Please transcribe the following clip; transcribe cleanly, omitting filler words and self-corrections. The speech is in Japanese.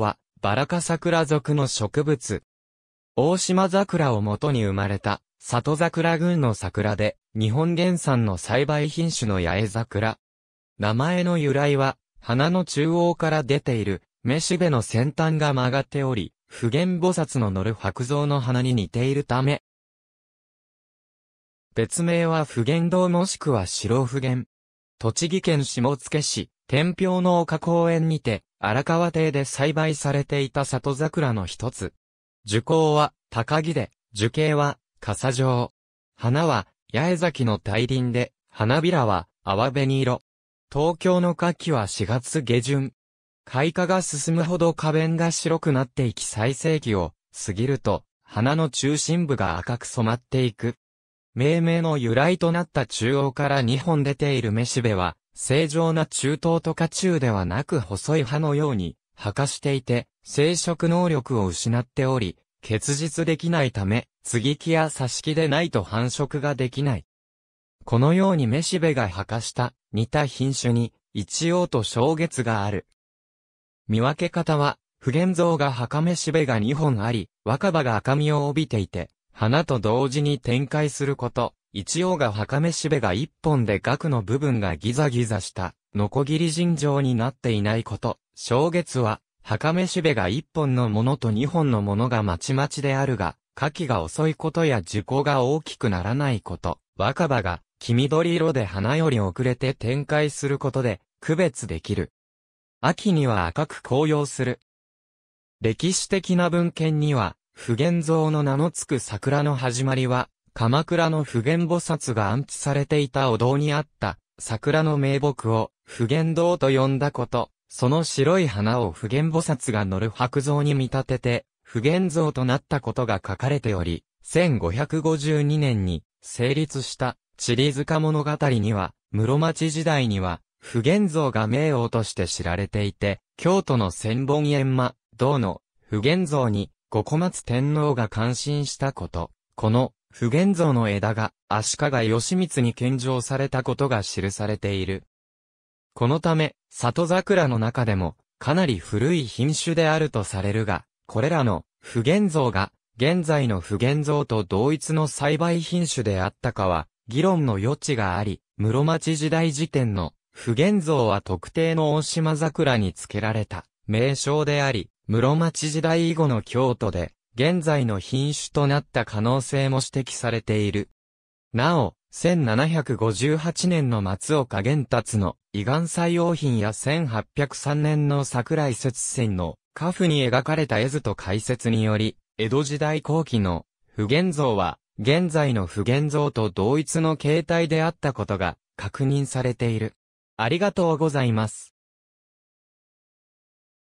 は、バラ科桜属の植物。大島桜を元に生まれた、里桜群の桜で、日本原産の栽培品種の八重桜。名前の由来は、花の中央から出ている、雌しべの先端が曲がっており、普賢菩薩の乗る白象の花に似ているため。別名は普賢堂もしくは白普賢。栃木県下野市、天平の丘公園にて、荒川邸で栽培されていた里桜の一つ。樹高は高木で、樹形は傘状。花は八重咲きの大輪で、花びらは淡紅色。東京の夏季は4月下旬。開花が進むほど花弁が白くなっていき最盛期を過ぎると、花の中心部が赤く染まっていく。命名の由来となった中央から2本出ている雌しべは、正常な中等と下中ではなく細い葉のように、破化していて、生殖能力を失っており、結実できないため、接ぎ木や挿し木でないと繁殖ができない。このように雌しべが破化した、似た品種に、一応と小月がある。見分け方は、普賢像が破化雌しべが2本あり、若葉が赤みを帯びていて、花と同時に展開すること、一応が破化雌しべが1本で萼の部分がギザギザした、ノコギリ陣状になっていないこと。小月は、破化雌しべが1本のものと2本のものがまちまちであるが、花期が遅いことや樹高が大きくならないこと、若葉が黄緑色で花より遅れて展開することで区別できる。秋には赤く紅葉する。歴史的な文献には、普賢像の名の付く桜の始まりは、鎌倉の普賢菩薩が安置されていたお堂にあった桜の名木を普賢堂と呼んだこと。その白い花を普賢菩薩が乗る白象に見立てて、普賢像となったことが書かれており、1552年に成立した地理塚物語には、室町時代には普賢像が名王として知られていて、京都の千本閻魔堂の普賢像に後小松天皇が感心したこと、この普賢像の枝が足利義満に献上されたことが記されている。このため、里桜の中でも、かなり古い品種であるとされるが、これらの、普賢像が、現在の普賢像と同一の栽培品種であったかは、議論の余地があり、室町時代時点の、普賢像は特定の大島桜に付けられた、名称であり、室町時代以後の京都で、現在の品種となった可能性も指摘されている。なお、1758年の松岡玄達の「琺瑯斎王品」や1803年の桜井雪仙の「花譜」に描かれた絵図と解説により、江戸時代後期の普賢像は、現在の普賢像と同一の形態であったことが確認されている。ありがとうございます。